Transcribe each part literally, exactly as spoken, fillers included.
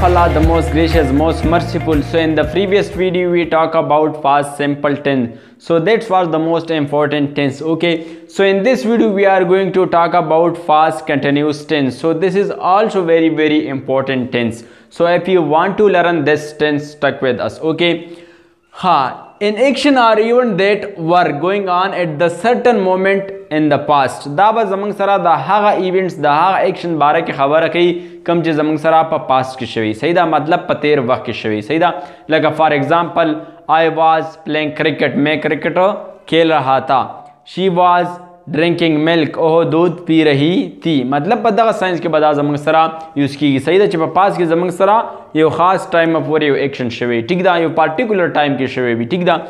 of Allah, the most gracious, most merciful. So in the previous video we talk about past simple tense. So that was the most important tense. Okay. So in this video we are going to talk about past continuous tense. So this is also very very important tense. So if you want to learn this tense, stuck with us. Okay. Ha. An action or event that were going on at the certain moment in the past. Da ba zamang sara da haga events da haga action bara ke khabar kai kam je zamang sara pa past ki shawi sahi da matlab pater waqt ki shawi sahi da laga. For example, I was playing cricket, main cricket khel raha tha. She was drinking milk, oh दूध पी रही थी. मतलब पता science के बदा जमंग सरा use की सही दा चिपा पास की जमंग सरा यो खास टाइम में पूरे यो एक्शन शवे ठीक दा यो पार्टिकुलर टाइम के शवे भी ठीक दा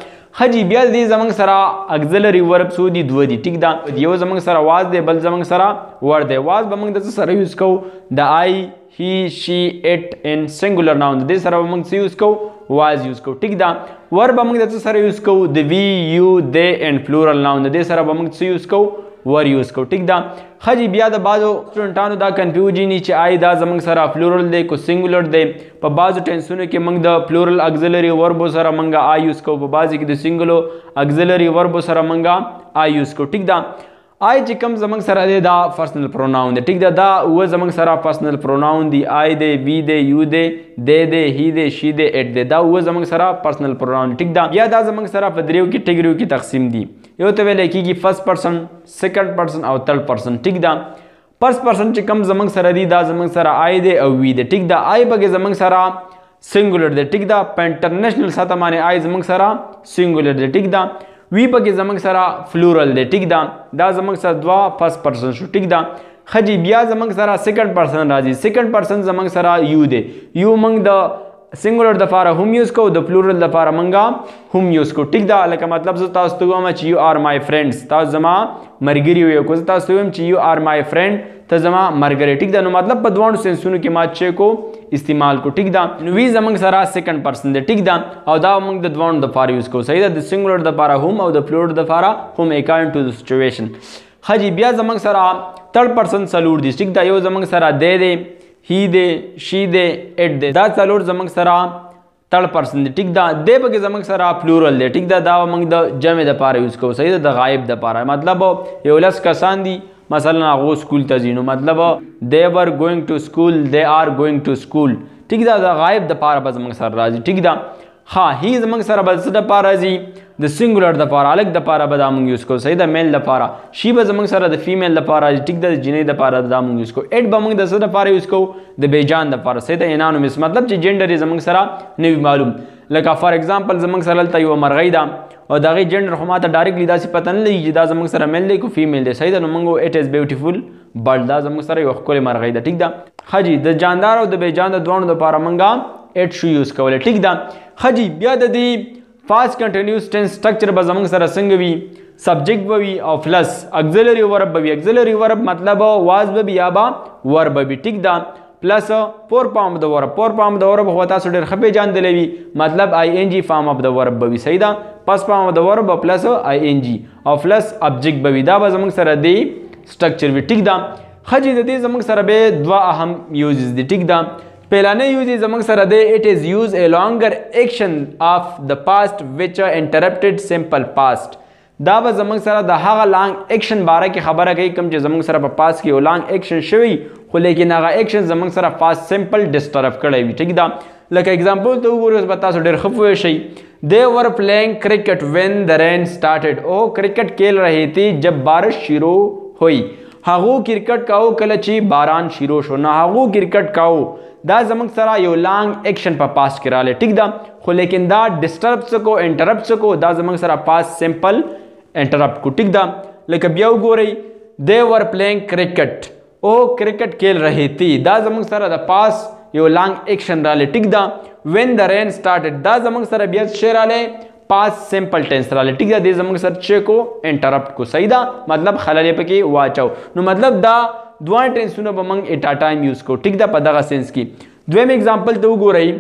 हजी ब्याज दी जमंग सरा अक्सिलरी वर्ब सूदी दुवदी ठीक दा यो जमंग सरा वाज दे बल जमंग सरा वर दे वाज बमंग दस सरा यूज़ को the I he she it in singular noun दे सरा बमंग से यूज़ को वाज यूज़ को ठीक दा वर्ब अमंग दस सर यूज़ को the we you they and plural noun दे सर अमंग से यूज़ को वर यूज़ को ठीक दा खजी बिया द बाजो स्टूडेंटानो दा कंफ्यूजन नीचे आई दा अमंग सर प्लूरल दे को सिंगुलर दे प बाजो टेंसुन के मंग द प्लूरल ऑक्सिलरी वर्ब सर अमंग आई यूज़ को प बाजी के द सिंगुलो ऑक्सिलरी वर्ब सर अमंग आई यूज़ को ठीक दा आई चिकम जमंग सरा दे दा पर्सनल प्रोनाउन दे ठीक दा दा वो जमंग सरा पर्सनल प्रोनाउन दी आई दे वी दे यू दे दे दे ही दे शी दे एट दे दा वो जमंग सरा पर्सनल प्रोनाउन ठीक दा या दा जमंग सरा पदरियो की टिगरियो की तकसीम दी यो तो वेले की की फर्स्ट पर्सन, सेकंड पर्सन और थर्ड पर्सन ठीक दा फर्स्ट पर्सन चिकम जमंग सरा दी दा जमंग सरा आई दे और वी दे ठीक दा आई बगे जमंग सरा सिंगुलर दे ठीक दा प इंटरनेशनल साता माने आई जमंग सरा सिंगुलर दे ठीक दा वी पके जमंग सरा फ्लूरल दे ठीक दा दा जमंग सरा द्वा फर्स्ट पर्सन शु ठीक दा खजी बिया जमंग सरा सेकंड पर्सन राजी सेकंड पर्सन जमंग सरा यू दे यू मंग द सिंगुलर द फारा हम यूज को द फ्लूरल द फारा मंगा हम यूज को ठीक दा लका मतलब ज तास तो much you are my friends तास जमा मरगिरी यो को तास तो much you are my friend त जमा मरगरे ठीक दा नो मतलब पदवाण से सुन के माचे को इस्तेमाल को ठीक दा वी जमंग सरा सेकंड पर्सन दे ठीक दा और दा अमंग द द्वान द फार यूज को सही दा द सिंगुलर द फारा हम और द प्लूरल द फारा हम अकॉर्डिंग टू द सिचुएशन हाजी बिया जमंग सरा थर्ड पर्सन सलूर दी ठीक दा यो जमंग सरा दे दे ही दे शी दे इट दे दा सलूर जमंग सरा थर्ड पर्सन दे ठीक दा दे बगे जमंग सरा प्लूरल दे ठीक दा दा अमंग द जमे द फारा यूज को सही दा द गायब द फारा मतलब योलस कसान दी मसलन वो स्कूल तजीनो मतलब they were going to school they are going to school ठीक दा द गायब द पारा बस जमंग सर राजी ठीक दा हाँ ही जमंग सर बस द पारा जी द सिंगुलर द पारा अलग द पारा बदामूंगी उसको सही द मेल द पारा शी बस जमंग सर द फीमेल द पारा जी ठीक द जिने द पारा बदामूंगी उसको एट बमंग द द पारा उसको द बेजान द पारा सही द एनानोमस मतलब जे जेंडर जमंग सरा नहीं मालूम लका. फॉर एग्जांपल जमंग सर लता यो मरगैदा और दागे जेंडर हमारा डायरेक्टली दा से पता नहीं लगी जिदा जमंग सरा मेल ले को फीमेल दे सही दा नमंगो इट इज ब्यूटीफुल बट दा जमंग सरा यो कोले मरगै दा ठीक दा हाजी द जानदार और द बेजान द दोनों द पारा मंगा इट शू यूज कोले ठीक दा हाजी बिया द दी पास्ट कंटीन्यूअस टेंस स्ट्रक्चर ब जमंग सरा संगवी सब्जेक्ट बवी और प्लस ऑक्सिलरी वर्ब बवी ऑक्सिलरी वर्ब मतलब वाज बवी या बा वर्ब बवी ठीक दा प्लस पोर पाम द वर्ब पोर पाम द वर्ब होता सो डेर खबे जान दलेवी मतलब I N G form of the verb बवी सही दा पास पाम द verb plus I N G और प्लस ऑब्जेक्ट बवी दा बजमंग सरा दे स्ट्रक्चर भी ठीक दा खजी दे जमंग सरा बे दवा अहम यूजेस दी ठीक दा पहला ने यूज जमंग सरा दे it is use a longer action of the past which are interrupted simple past दा बजमंग सरा द हागा लॉन्ग एक्शन बारे की खबर है कम जे जमंग सरा पास की लॉन्ग एक्शन शवी खो लेकिन आगा एक्शन जमंग सरा पास्ट सिंपल डिस्टर्ब करे भी ठीक दा लका एग्जांपल तो वो बता सो डेर खफवे शई they were playing cricket when the rain started ओ क्रिकेट खेल रहे थे जब बारिश शुरू हुई हागो क्रिकेट काओ कलची बारान शुरू शो ना हागो क्रिकेट काओ दा जमंग सरा यो लॉन्ग एक्शन पर पास करा ले ठीक दा खो लेकिन दा डिस्टर्ब सको इंटरप्ट सको दा जमंग सरा पास्ट सिंपल इंटरप्ट को ठीक दा लका बियाव गोरी दे वर प्लेइंग क्रिकेट ओ क्रिकेट खेल रही थी दा जमंग सरा द पास यो लॉन्ग एक्शन राले टिक दा व्हेन द रेन स्टार्टेड दा जमंग सरा बियस शेराले पास सिंपल टेंस राले टिक दा दे जमंग सर चे को इंटरप्ट को सही दा मतलब खलाले पकी वाचाओ नो मतलब दा द्वा टेंस सुनो बमंग एटा टाइम यूज को टिक दा पदागा सेंस की द्वेम एग्जांपल तो गो रही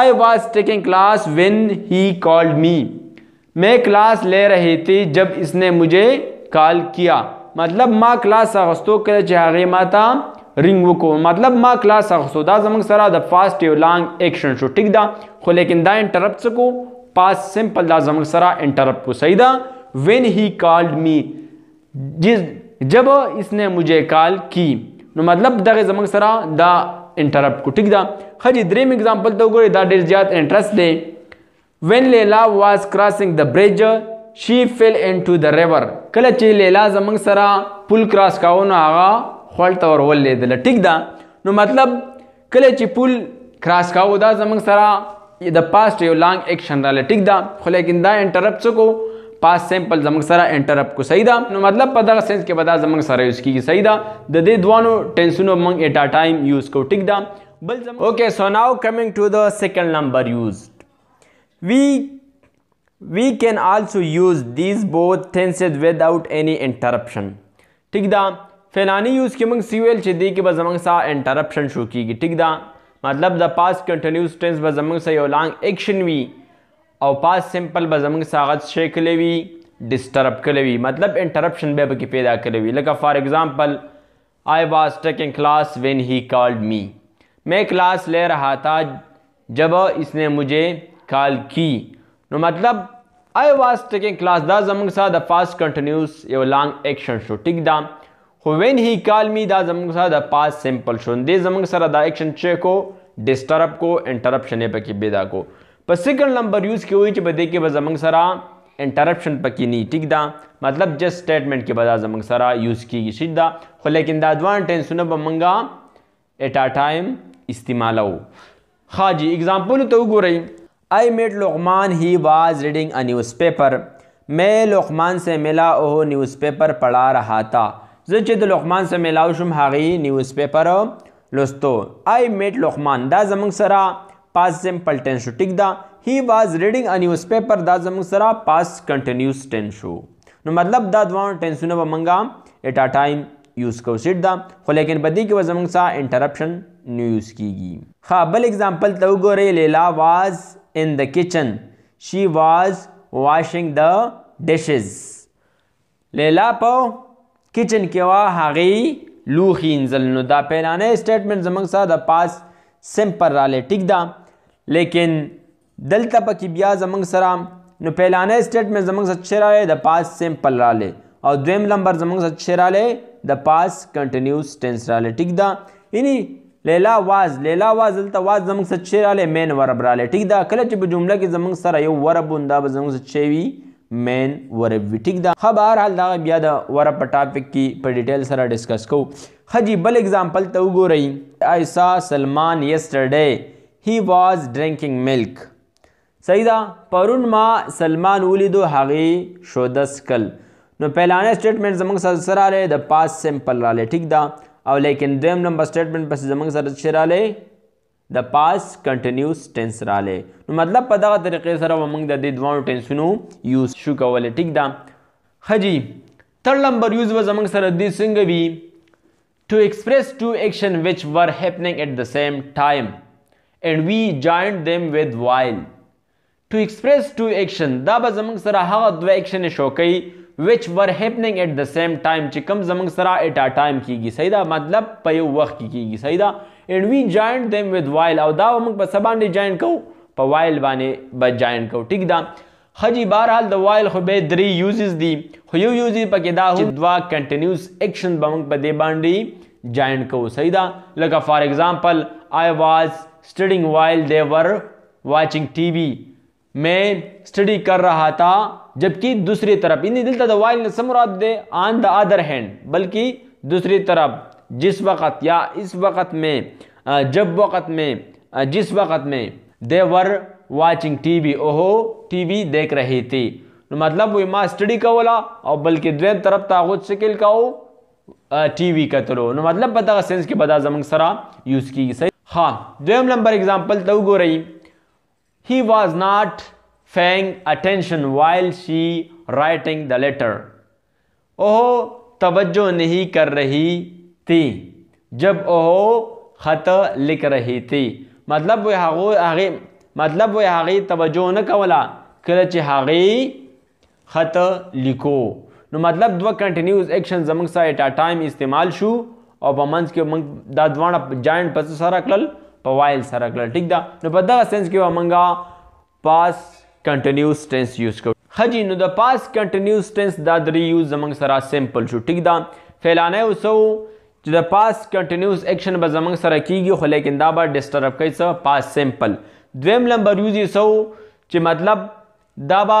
I was taking class when he called me मैं क्लास ले रही थी जब इसने मुझे कॉल किया मतलब माँ क्लास अगस्तों के चाहे माता रिंग को मतलब मा क्लास सौदा जमंग सरा द फास्ट यू लॉन्ग एक्शन शो टिक दा खो लेकिन दा इंटरप्ट को पास सिंपल दा जमंग सरा इंटरप्ट को सही दा। व्हेन ही कॉल्ड मी जिस जब इसने मुझे कॉल की नो मतलब दगे जमंग सरा दा इंटरप्ट को टिक दा। खजी द्रेम एग्जांपल तो गोरे दा डेर ज्यादा इंटरेस्ट दे। व्हेन लेला was crossing the bridge she fell into the river कल ची लेला जमंग सरा पुल क्रॉस काओ ना आगा खल्ट और वल ले दला टिक दा नो मतलब कल ची पुल क्रॉस काओ दा जमंग सरा द पास्ट यो लॉन्ग एक्शन ला टिक दा खो लेकिन दा इंटरप्ट को पास सिंपल जमंग सरा इंटरप्ट को सही दा नो मतलब पदर सेंस के बदा जमंग सरा यूज की सही दा द दे द्वानो टेंसनो मंग एट अ टाइम यूज को टिक दा बल जम। Okay so now coming to the second number used we we can also use these both tenses without any interruption टिक दा। फलानी यूज के मंग सीएल चे दे के बस जमंग सा इंटरप्शन शो की टिक दा मतलब द पास्ट कंटीन्यूअस टेंस बस जमंग सा यो लॉन्ग एक्शन वी और पास सिंपल बजमंग सागत शे कलेवी डिस्टर्ब कलेवी मतलब इंटरप्शन बेब की पैदा कलेवी लगा। For example I was taking class when he called me मैं क्लास ले रहा था जब इसने मुझे कॉल की नो मतलब आई वाज टेकिंग क्लास दा जमंग सा द पास्ट कंटिन्यूस यो लॉन्ग एक्शन शो टिक दा। व्हेन ही कॉल मी दा जमंग सा द पास्ट सिंपल शो दे जमंग सा द एक्शन शे को डिस्टर्ब को इंटरप्शन बेब की पैदा को पर सेकंड नंबर यूज के हुई बदे के बाद जमंग सरा इंटरप्शन पकी नहीं टिक दा मतलब जस्ट स्टेटमेंट के बाद जमंग सरा यूज की सीधा हो लेकिन दादवान टेंस बमंगा एट आ टाइम इस्तेमाल हो। हाँ जी एग्जाम्पल तो गो रही I met Lukman he was reading a newspaper मैं लुकमान से मिला ओह न्यूज़पेपर पढ़ा रहा था जिद लुकमान से मिला शुम हागी न्यूज़पेपर लुस्तो। आई मेट लुकमान दा जमंग सरा पास्ट सिंपल टेंस टिक दा he was reading a newspaper दा जमंग सरा पास्ट कंटिन्यूस टेंस नो मतलब दा द्वान टेंस नो बमंगा एट अ टाइम यूज को सिट दा हो लेकिन बदी के जमंग सा इंटरप्शन न्यू यूज कीगी। हां बल एग्जांपल तो गोरे लेला was in the kitchen she was washing the dishes लेला पो किचन के वा हागी लूखी इंजल नो दा पहलाने स्टेटमेंट जमंग सा द पास्ट सिंपल राले टिक दा लेकिन दलता पकी ब्या जमंग सरा नो पहलाने स्टेटमेंट जमंग सच्चे राले द पास्ट सिंपल राले और द्वेम नंबर जमंग सच्चे राले द पास्ट कंटिन्यूस टेंस राले टिक दा यानी लेला वाज लेला वाज दलता वाज जमंग सच्चे राले मेन वर्ब राले टिक दा कल चब जुमला की जमंग सरा यो वर्ब उंदा जमंग सच्चे वी मेन वर्ब वी टिक दा। हा बहरहाल दा ब्या द वर्ब पर टॉपिक की पर डिटेल सरा डिस्कस को। हाजी बल एग्जांपल तो गो रही I saw Salman yesterday he was drinking milk सही दा परुन मा सलमान उलिदो हागी शोदस कल नो पहलाने स्टेटमेंट जमंग सरा ले द पास्ट सिंपल राले ठीक दा और लेकिन देम नंबर स्टेटमेंट पर जमंग सरा राले द पास्ट कंटिन्यूस टेंस राले नो मतलब पदा तरीके सरा वमंग द द्वाओ टेंसनो यूज शु कवले ठीक दा। हाजी थर्ड नंबर यूज व जमंग सरा दी सिंगवी to express two action which were happening at the same time and we joined them with while to express two action da ba zamang sara ha dwa action show kai which were happening at the same time che kam zamang sara at a time ki gi saida matlab pa yo waqt ki gi saida and we joined them with while aw da mung pa saban de join ko pa while bane ba join ko tik da। हाजी बहरहाल the while खुबे दरी uses दी हुयो uses पकेदा हु दवा continuous action बमंग पदे बांडी जॉइन को सहीदा लगा। For example I was studying while they were watching TV मैं स्टडी कर रहा था जबकि दूसरी तरफ इन दिलता द वाइल ने समराद दे ऑन द अदर हैंड बल्कि दूसरी तरफ जिस वक्त या इस वक्त में जब वक्त में जिस वक्त में दे वर वाचिंग टीवी ओहो टीवी देख रही थी मतलब वो माँ स्टडी का बोला और बल्कि द्वैन तरफ तागुद शकिल का हो टीवी का तलो नो मतलब पता सेंस के बदा जमंग सरा यूज की सही। हाँ द्वैम नंबर एग्जांपल तो गो रही he was not paying attention while she writing the letter ओहो तवज्जो नहीं कर रही थी जब ओहो खत लिख रही थी मतलब वह हागो आगे मतलब वह हागी तवज्जो न कोला कलच हागी खत लिखो नो मतलब दो कंटिन्यूस एक्शन जमंग सा एट अ टाइम इस्तेमाल शू और मंच के मंग दादवाना जायंट पसु सरकल पवाइल सरकल ठीक दा नो बदा सेंस के मंगा पास कंटीन्यूअस टेंस यूज कर हजी नो द पास कंटीन्यूअस टेंस दादरी यूज मंग सरा सिंपल शो ठीक दा फैलाने उसो द पास कंटीन्यूअस एक्शन ब जमंग सरा कीगी खो लेकिन दाबा डिस्टर्ब कैसे पास सिंपल द्वेम नंबर यूज इसो च मतलब दाबा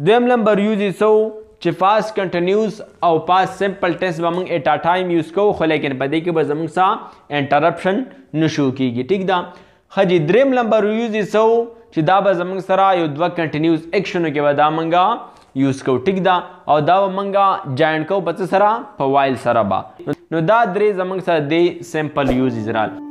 द्वेम नंबर यूज इसो च पास कंटिन्यूस और पास सिंपल टेंस बमंग एट अ टाइम यूज को खो लेकिन बदे के बजमंग सा इंटरप्शन नशू कीगी ठीक दा हजी द्रेम नंबर यूज इसो च दाबा जमंग सरा यो दो कंटिन्यूस एक्शन के बदा मंगा यूज को ठीक दा और दाव मंगा जायंट को पच सरा पवाइल सरा बा नो दा द्रे जमंग सा दे सिंपल यूज इजराल।